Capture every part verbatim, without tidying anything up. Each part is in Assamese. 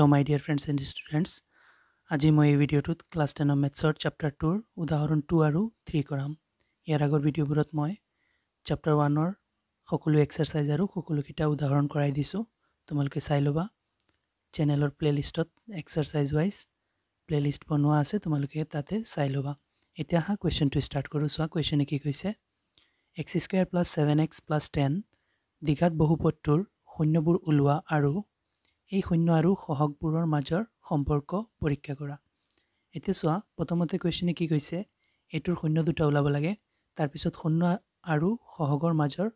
Hello my dear friends and students, আজি মই এই ভিডিওটোত ক্লাস ten অৰ মেথছৰ চ্যাপ্টাৰ two উদাহৰণ two আৰু three কৰাম। ইয়াৰ আগৰ ভিডিওবোৰত মই চ্যাপ্টাৰ one অৰ সকলো এক্সাৰসাইজ আৰু সকলো কিটা উদাহৰণ কৰাই দিছো। তোমালোকে চাই লবা চেনেলৰ প্লেলিষ্টত এক্সাৰসাইজ ওয়াইজ প্লেলিষ্ট বনোৱা আছে, তোমালোকে তাতে চাই লবা। এতিয়া হা কোৱেশ্চনটো ষ্টাৰ্ট কৰো। সো কোৱেশ্চনে কি কৈছে x square plus seven x plus ten দিঘাত বহুপদটোৰ শূন্যবোৰ উলুৱা আৰু এই শূন্য আৰু সহগবোৰৰ মাজৰ সম্পৰ্ক পৰীক্ষা কৰা। এতিয়া সোৱা প্ৰথমতে কোৱেশ্চনে কি কৈছে এটোৰ শূন্য দুটা উলাব লাগে, তাৰ পিছত শূন্য আৰু সহগৰ মাজৰ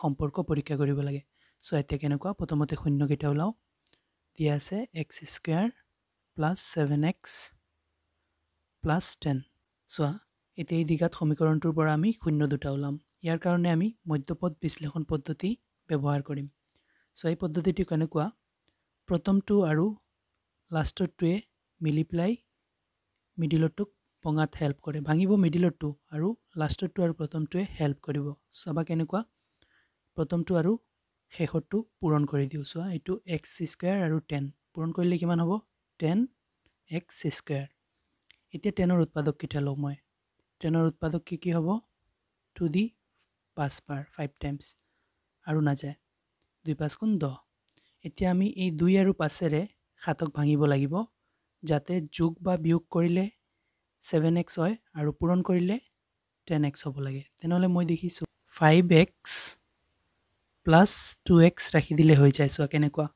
সম্পৰ্ক পৰীক্ষা কৰিব লাগে। সো এতিয়া কেনেকুৱা প্ৰথমতে শূন্য কিটা উলাও দিয়া আছে x square plus seven x plus ten। সোৱা এতিয়া এই দিঘাত সমীকৰণটোৰ পৰা আমি শূন্য দুটা উলাম। ইয়াৰ কাৰণে আমি মধ্যপদ বিশ্লেষণ পদ্ধতি ব্যৱহাৰ কৰিম। সো এই পদ্ধতিটো কেনেকুৱা প্ৰথমটো আৰু লাস্টৰটোৱে মিলিপ্লাই মিডিলৰটোক পঙাত হেল্প কৰে, ভাঙিব মিডিলৰটো আৰু লাস্টৰটো আৰু প্ৰথমটোৱে হেল্প কৰিব। সবা কেনেকুৱা প্ৰথমটো আৰু শেষৰটো পূৰণ কৰি দিও। সোৱা এটো x square আৰু ten পূৰণ কৰিলে কিমান হ'ব ten x square। এতিয়া ten ৰ উৎপাদক কিটা লও মই, ten ৰ উৎপাদক কি কি হ'ব two d five বাৰ five টাইমস আৰু না যায় two five গুণ ten। এতিয়া আমি এই দুই আৰু পাঁচৰে সাতক ভাঙিব লাগিব যাতে যোগ বা বিয়োগ কৰিলে seven x হয় আৰু পূৰণ কৰিলে ten x হ'ব লাগে। তেনহলে মই দেখিছো five x plus two x ৰাখি দিলে হৈ যায়। সোৱা কেনেকুৱা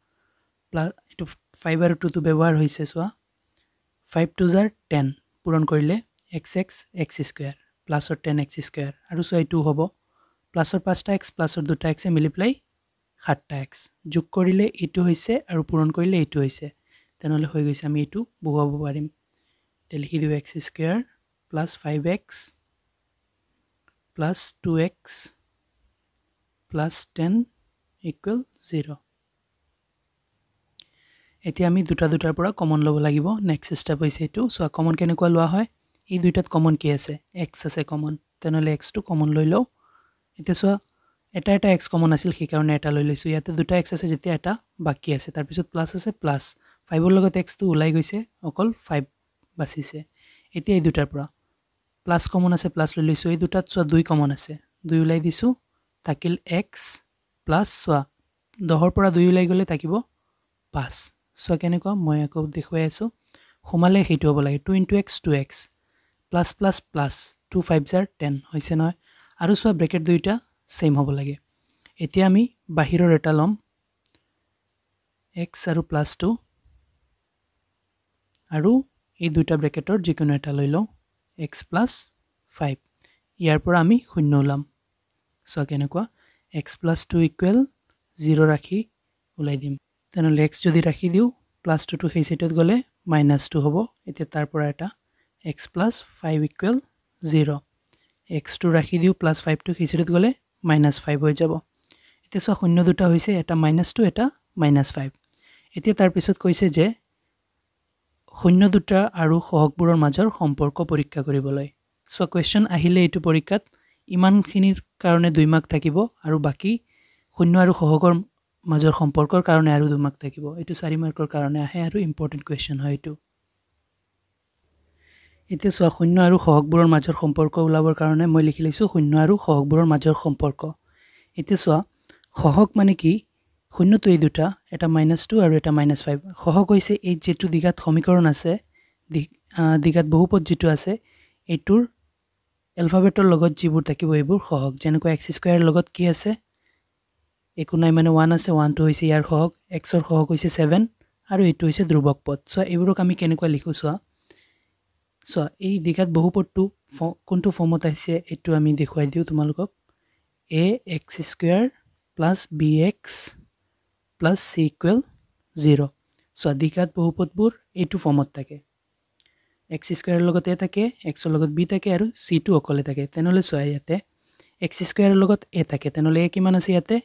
প্লাস এটো five আৰু two টো ব্যৱহাৰ হৈছে। সোৱা five two ten পূৰণ কৰিলে x x x square প্লাসৰ ten x square আৰু সোৱা এই two হ'ব প্লাসৰ five x প্লাসৰ two x এ মিলিপ্লাই seven x যোগ কৰিলে এটো হৈছে আৰু পূৰণ কৰিলে এটো হৈছে। তেনহলে হৈ গৈছে আমি এটো বহুৱাব পাৰিম। তে লিখি দিও x square plus five x plus two x plus ten equal zero। এতিয়া আমি দুটা দুটাৰ পৰা কমন লব লাগিব। নেক্সট স্টেপ হৈছে এটো। সো কমন কেনেকুৱা লোৱা হয়, এই দুটাত কমন কি আছে x আছে কমন, তেনহলে x টো কমন লৈ লও। এতিয়া সো এটা এটা x কমন আছিল কি কারণে এটা লৈ লৈছো, ইয়াতে দুটা x আছে যেতিয়া এটা বাকি আছে, তাৰ পিছত প্লাস আছে প্লাস five ৰ লগত x টো উলাই গৈছে অকল five বাসিছে। এতিয়া এই দুটাৰ পৰা প্লাস কমন আছে প্লাস লৈ লৈছো, এই দুটাত সোৱা two কমন আছে two উলাই দিছো, থাকিল x প্লাস সোৱা ten ৰ পৰা two উলাই গলে থাকিব five। সোৱা কেনেকুৱা মই আকৌ দেখুৱাই আছো হোমালে হেটো হ'ব লাগে two x two x plus plus plus two five ten হৈছে নহয় আৰু সোৱা ব্ৰেকেট দুইটা सेम হ'ব লাগে। এতিয়া আমি বাহিৰৰ এটা লম x আৰু প্লাস two আৰু এই দুটা ব্ৰেকেটৰ যিকোনো এটা লৈ লও x plus five। ইয়াৰ পৰা আমি শূন্য উলাম। সো কেনেকুৱা x plus two equal zero ৰাখি উলাই দিম। তেনহলে x যদি ৰাখি দিও প্লাস two টো সেই সেটত গলে minus two হ'ব। এতিয়া তাৰ পৰা এটা x plus five equal zero x টো ৰাখি দিও প্লাস five টো সেই সেটত গলে minus five হৈ যাব। এতিয়া সোৱা শূন্য দুটা হৈছে, এটা minus two এটা minus five। এতিয়া তাৰ পিছত কৈছে যে শূন্য দুটা আৰু সহগবোৰৰ মাজৰ সম্পৰ্ক পৰীক্ষা কৰিবলৈ। সোৱা কোৱেশ্চন আহিলে এটো পৰীক্ষাত ইমানখিনিৰ কাৰণে দুই মাৰ্ক থাকিব আৰু বাকি শূন্য আৰু সহগৰ মাজৰ সম্পৰ্কৰ কাৰণে আৰু দুই মাৰ্ক থাকিব। এটো চাৰি মাৰ্কৰ কাৰণে আহে আৰু ইম্পৰ্টেন্ট কোৱেশ্চন হয় এটো। এতিয়া সোৱা শূন্য আৰু সহগবোৰৰ মাজৰ সম্পৰ্ক উলাবৰ কাৰণে মই লিখি লৈছো শূন্য আৰু সহগবোৰৰ মাজৰ সম্পৰ্ক। এতিয়া সোৱা সহগ মানে কি শূন্যটো এই দুটা, এটা minus two আৰু এটা minus five। সহগ হৈছে এই যেটো দিঘাত সমীকৰণ আছে, দিঘাত বহুপদ যেটো আছে এটোৰ এলফাবেটৰ লগত যিবোৰ থাকিব এইবোৰ সহগ। যেনেকৈ x square লগত কি আছে একো নাই মানে one আছে, one টো হৈছে ইয়াৰ সহগ, x ৰ সহগ হৈছে seven আৰু এটো হৈছে ধ্ৰুবক পদ। সোৱা এইবোৰক আমি কেনেকৈ লিখো সোৱা সোৱা এই দিঘাত বহুপদটো কোনটো ফৰ্মত আছে এটো আমি দেখুৱাই দিও তোমালোকক। a x square plus b x plus c equal zero। সোৱা দিঘাত বহুপদবোৰ এটো ফৰ্মত থাকে, x square লগত a থাকে, x লগত b থাকে আৰু c টো অকলে থাকে। তেনহলে সোৱা ইয়াতে x square লগত a থাকে, তেনহলে a কিমান আছে ইয়াতে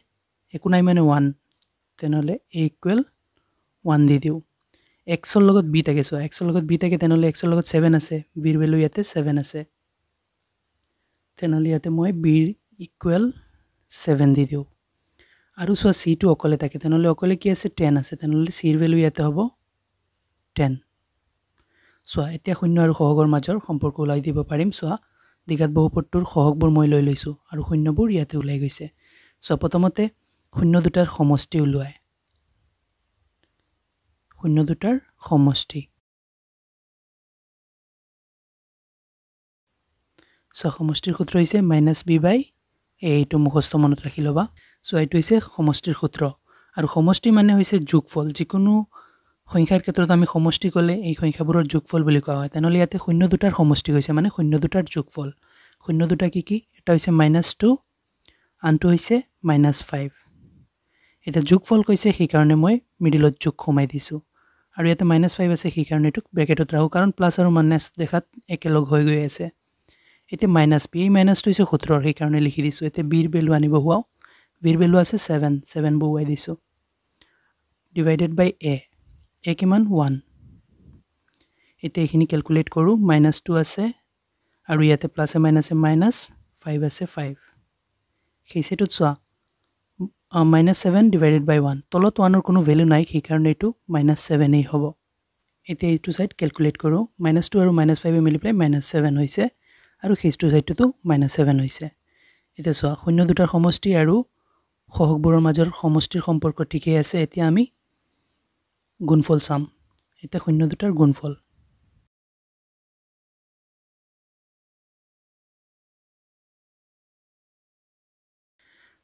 একো নাই মানে one, তেনহলে a equal one দি দিও। x ৰ লগত b থাকে, সোৱা x ৰ লগত b থাকে, তেনহলে x ৰ লগত seven আছে, b ৰ ভ্যালু ইয়াতে seven আছে, তেনহলে ইয়াতে মই b equal seven দি দিও। আৰু সোৱা c টো অকলে থাকে, তেনহলে অকলে কি আছে ten আছে, তেনহলে c ৰ ভ্যালু ইয়াতে হ'ব ten. So এতিয়া শূন্য আৰু সহগৰ মাজৰ সম্পৰ্ক উলাই দিব পাৰিম সোয়া দিগাত বহুপটৰ সহগবোৰ মই লৈ লৈছো আৰু শূন্যবোৰ ইয়াতে উলাই গৈছে সো প্ৰথমতে শূন্য দুটাৰ সমষ্টি উলায় শূন্য দুটাৰ সমষ্টি সো সমষ্টিৰ সূত্ৰ হৈছে - b by a এইটো মুখস্থ মনত ৰাখি লবা সো এইটো হৈছে সমষ্টিৰ সূত্ৰ আৰু সমষ্টি মানে হৈছে যোগফল যিকোনো সংখ্যাৰ ক্ষেত্ৰত আমি সমষ্টি কলে এই সংখ্যাবোৰৰ যোগফল বুলি কোৱা হয় তেনলে ইয়াতে শূন্য দুটাৰ সমষ্টি হৈছে মানে শূন্য দুটাৰ যোগফল শূন্য দুটা কি কি এটা হৈছে minus two আনটো হৈছে minus five এটা যোগফল কৈছে সেই কাৰণে মই মিডলত যোগ কমাই দিছো আৰু ইয়াতে minus five আছে সেই কাৰণে টুক ব্ৰ্যাকেটত ৰাখো কাৰণ প্লাস আৰু মাইনাস দেখাত একেলগ হৈ গৈ আছে এতে - b এই minus two হৈছে সূত্ৰৰ সেই কাৰণে লিখি দিছো এতে b ৰ ভ্যালু আনিব হোৱা b ৰ ভ্যালু আছে seven seven বহাই দিছো divided by a A কিমান one এতে এইখিনি ক্যালকুলেট কৰো minus two আছে আৰু ইয়াতে plus a minus a minus five আছে five সেইটো চোৱা minus seven divided by one তলত one ৰ কোনো ভ্যালু নাই কি কাৰণে এটো minus seven এই হ'ব এতে এইটো সাইড ক্যালকুলেট কৰো minus two আৰু minus five multiply minus seven হৈছে আৰু সেইটো সাইডটো minus seven হৈছে এতে চোৱা শূন্য দুটাৰ সমষ্টি আৰু সহগবোৰৰ মাজৰ সমষ্টিৰ সম্পৰ্ক ঠিকই আছে এতিয়া আমি গুণফল সাম এটা শূন্য দুটাৰ গুণফল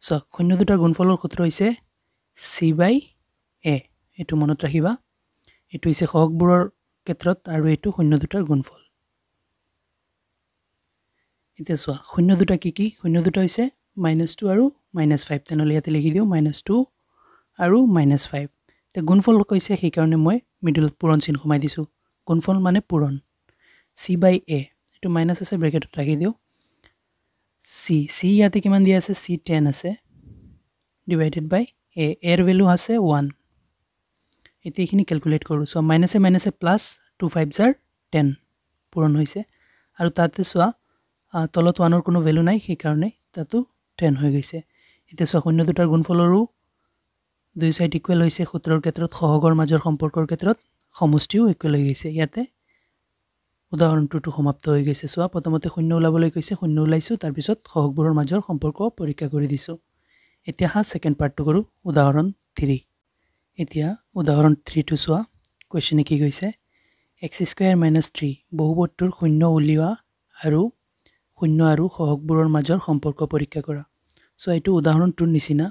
সো শূন্য দুটাৰ গুণফলৰ সূত্ৰ হৈছে c বাই a এটো মনত ৰাখিবা এটো হৈছে সহগবোৰৰ ক্ষেত্ৰত আৰু এটো শূন্য দুটার গুণফল এতিয়া সো শূন্য দুটা কি কি শূন্য দুটা হৈছে minus two আৰু minus five তেনলে ইয়াতে লিখি দিও minus two আৰু minus five তে গুণফল কৈছে সেই কাৰণে মই মিডলত পূৰণ চিহ্ন কমাই দিছো গুণফল মানে পূৰণ c by a এটো মাইনাস আছে ব্ৰ্যাকেটত ৰাখি দিও c c ইয়াতে কিমান দিয়া আছে c ten আছে ডিভাইডেড বাই a এর ভ্যালু আছে one এতেখিনি ক্যালকুলেট কৰো সো মাইনাসে মাইনাসে প্লাস two five জাৰ ten পূৰণ হৈছে আৰু তাতে সোয়া তলত one ৰ কোনো ভ্যালু নাই সেই কাৰণে তাতো ten হৈ গৈছে এতিয়া সোয়া শূন্য দুটাৰ গুণফলৰো দুই সাইড ইকুয়াল হৈছে সূত্ৰৰ ক্ষেত্ৰত সহগৰ মাজৰ সম্পৰ্কৰ ক্ষেত্ৰত সমষ্টিও ইকুয়াল হৈ গৈছে ইয়াতে উদাহৰণটো সমাপ্ত হৈ গৈছে সোয়া প্ৰথমতে শূন্য উলাবলৈ কৈছে শূন্য উলাইছো তাৰ পিছত সহগবোৰৰ মাজৰ সম্পৰ্ক পৰীক্ষা কৰি দিছো এতিয়া হা সেকেন্ড পাৰ্টটো কৰো উদাহৰণ three এতিয়া উদাহৰণ three টু সোয়া কোৱেশ্চন কি কৈছে x squared minus three বহুপদটোৰ শূন্য উলিওয়া আৰু শূন্য আৰু সহগবোৰৰ মাজৰ সম্পৰ্ক পৰীক্ষা কৰা সো এইটো উদাহৰণটোৰ নিচিনা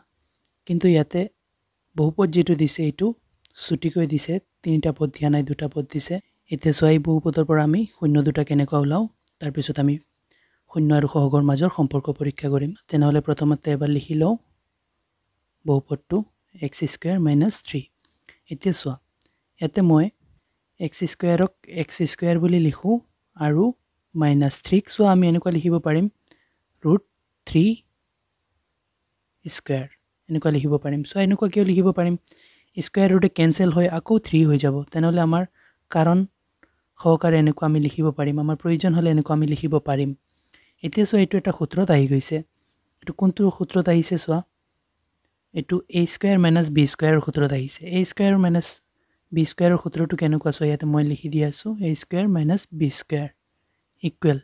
কিন্তু ইয়াতে বহুপদ যেটো দিছে এটো ছুটি কই দিছে তিনিটা পদ দিয়া নাই দুটা পদ দিছে এতে সোয়াই বহুপদৰ পৰা আমি শূন্য দুটা কেনেকৈ উলাও তাৰ পিছত আমি শূন্য আৰু সহগৰ মাজৰ সম্পৰ্ক পৰীক্ষা কৰিম তেনহলে প্ৰথমতে এবাৰ লিখি লও বহুপদটো x squared minus three এতে সোয়া এতে মই x squared ক x squared বুলি লিখো আৰু minus three সোয়া আমি এনেকৈ লিখিব পাৰিম root three squared এনেকৈ লিখিব পাৰিম সো এনেকৈ কিয় লিখিব পাৰিম স্কয়াৰ ৰুট ক্যান্সেল হৈ আকৌ three হৈ যাব তেনহলে আমাৰ কাৰণ সহকাৰে এনেকৈ আমি লিখিব পাৰিম আমাৰ প্ৰয়োজন হলে এনেকৈ আমি লিখিব পাৰিম এতিয়া সো এইটো এটা সূত্ৰত আহি গৈছে এটো কোনটো সূত্ৰত আহিছে সোয়া এটো a squared minus b squared সূত্ৰত আহিছে a squared minus b squared সূত্ৰটো কেনেকৈ সোয়া ইয়াতে মই লিখি দি আছো a squared minus b squared equal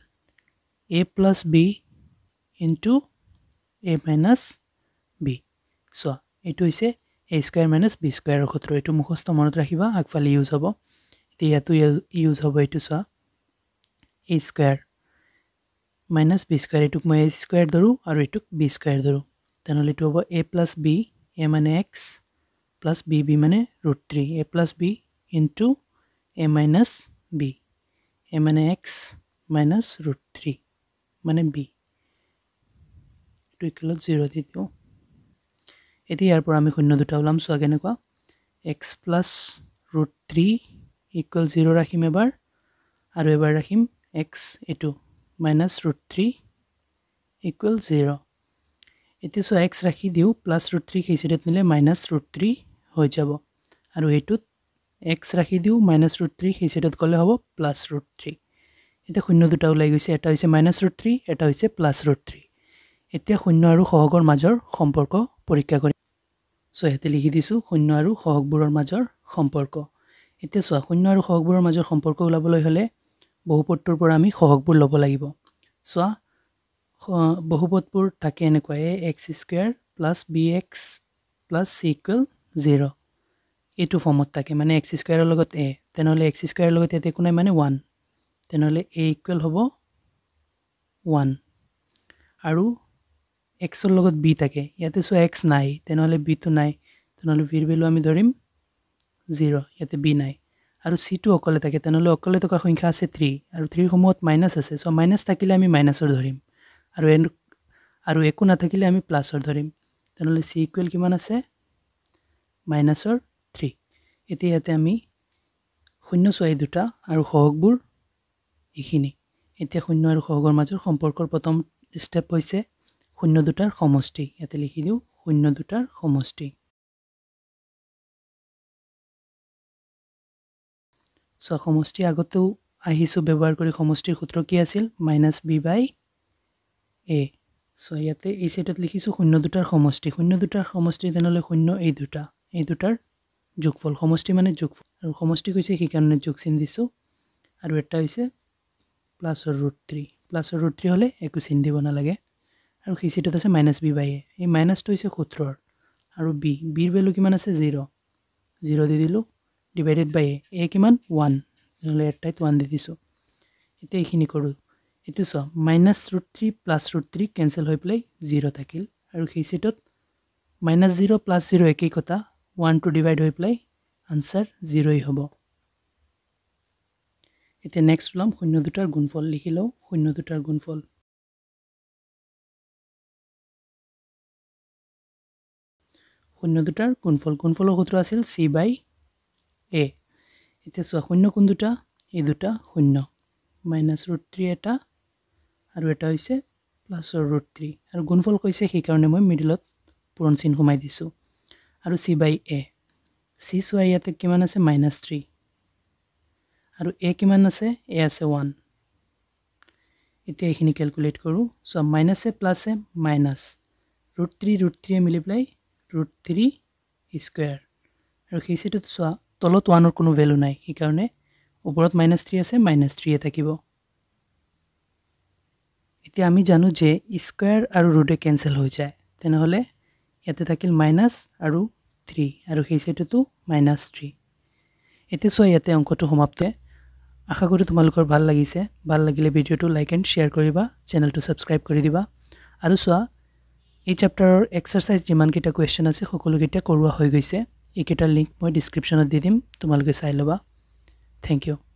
a plus b into a minus b so এটো হৈছে a squared minus b squared সূত্ৰ এটো মুখস্থ মনত ৰাখিবা আগফালে ইউজ হ'ব এতিয়াটো ইউজ হ'ব এটো সোয়া a squared minus b squared এটো মই a squared ধৰো আৰু এটো b squared ধৰো তেনহলে এটো হ'ব a plus b a মানে x plus b b মানে root three a plus b into a minus b a মানে x minus root three মানে b এটো ইকুয়াল zero দি দিও এতি ইয়াৰ পৰা আমি শূন্য দুটা উলাম সোয়া কেনেকৈ x plus root three equal zero ৰাখিম এবাৰ আৰু এবাৰ ৰাখিম x এটো minus root three equal zero এতি সোয়া x ৰাখি দিও plus root three হিচাপত নিলে minus root three হৈ যাব আৰু এটো x ৰাখি দিও minus root three হিচাপত কলে হ'ব plus root three এটা শূন্য দুটা উলাই গৈছে এটা হৈছে minus root three এটা হৈছে plus root three এতিয়া শূন্য আৰু সহগৰ মাজৰ সম্পৰ্ক পৰীক্ষা কৰিম সো এতে লিখি দিছো শূন্য আৰু সহগবোৰৰ মাজৰ সম্পৰ্ক এতিয়া চোৱা শূন্য আৰু সহগবোৰৰ মাজৰ সম্পৰ্ক ওলাবলৈ হলে বহুপদটোৰ পৰা আমি সহগবোৰ ল'ব লাগিব চোৱা বহুপদবোৰ থাকে এনেকুৱা a x squared plus b x plus c equal zero এটো ফৰ্মত থাকে মানে x squared লগত a তেনহলে x squared লগত এতে কোণে মানে one তেনহলে a equal হ'ব one আৰু x ৰ লগত b থাকে ইয়াতে সো x নাই তেনহলে b তো নাই তেনহলে b ৰ ভ্যালু আমি ধৰিম zero ইয়াতে b নাই আৰু c তো অকলে থাকে তেনহলে অকলে থকা সংখ্যা আছে three আৰু three ৰ সমত মাইনাস আছে সো মাইনাস থাকিলে আমি মাইনাসৰ ধৰিম আৰু এন আৰু একো না থাকিলে আমি প্লাসৰ ধৰিম তেনহলে c equal কিমান আছে মাইনাসৰ three এতে ইয়াতে আমি শূন্য ছয় দুটা আৰু সহগবোৰ ইখিনি এতিয়া শূন্য আৰু সহগৰ মাজৰ সম্পৰ্কৰ প্ৰথম স্টেপ হৈছে শূন্য দুটাৰ সমষ্টি ইয়াতে লিখি দিও শূন্য দুটাৰ সমষ্টি সো সমষ্টি আগতেও আহিছো ব্যৱহাৰ কৰি সমষ্টিৰ সূত্ৰ কি আছিল minus b by a so ইয়াতে এই সেটত লিখিছো শূন্য দুটাৰ সমষ্টি শূন্য দুটাৰ সমষ্টি তেনলে শূন্য এই দুটা এই দুটাৰ যোগফল সমষ্টি মানে যোগফল আৰু সমষ্টি কৈছে কি কাৰণে যোগ চিন দিছো আৰু এটা হৈছে প্লাস অৰ √3 প্লাস অৰ √3 হলে একো চিন দিব না লাগে আৰু এই সেটত আছে minus b by a এই মাইনাস টো হৈছে সূত্ৰৰ আৰু b b ৰ ভ্যালু কিমান আছে zero zero দি দিলো divided by a কিমান one নহলে এটাই one দি দিছো এতে এইখিনি কৰো এতে so minus root three plus root three cancel হৈ প্লাই zero থাকিল আৰু সেই সেটত minus zero plus zero একই কথা one to divide হৈ প্লাই আনসার zero ই হ'ব এতে নেক্সট লম শূন্য দুটাৰ গুণফল লিখি লও শূন্য দুটাৰ গুণফল শূন্য দুটাৰ গুণফল গুণফলৰ সূত্ৰ আছিল c by a এতিয়া সো শূন্য কোন দুটা এই দুটা শূন্য minus root three এটা আৰু এটা হৈছে plus root three আৰু গুণফল কৈছে সেই কাৰণে মই মিডলত পূৰণ চিন ঘুমাই দিছো আৰু c by a c সোয়া ইয়াতে কিমান আছে minus three আৰু a কিমান আছে a আছে one এতিয়া এইখিনি ক্যালকুলেট কৰো so minus a plus a minus root three root three এ মিলিপ্লাই root three squared আৰু সেই সেটত সোয়া তলত one ৰ কোনো ভ্যালু নাই কি কাৰণে উপৰত minus three আছে minus three এ থাকিব এতিয়া আমি জানো যে স্কয়ার আৰু ৰুটে ক্যান্সেল হৈ যায় তেনহলে ইয়াতে থাকিল মাইনাস আৰু three আৰু সেই সেটটো minus three এতে সো ইয়াতে অঙ্কটো সমাপ্তে আশা কৰো তোমালোকৰ ভাল লাগিছে ভাল লাগিলে ভিডিওটো লাইক এন্ড শেয়াৰ কৰিবা চ্যানেলটো সাবস্ক্ৰাইব কৰি দিবা আৰু সোয়া এই চ্যাপ্টাৰৰ এক্সাৰসাইজ যিমান কিটা কোৱেশ্চন আছে সকলো কিটা কৰোৱা হৈ গৈছে एक एटा लिंक मैं डिस्क्रिप्शन में दी दीम तुम लोग चाय लबा थैंक यू।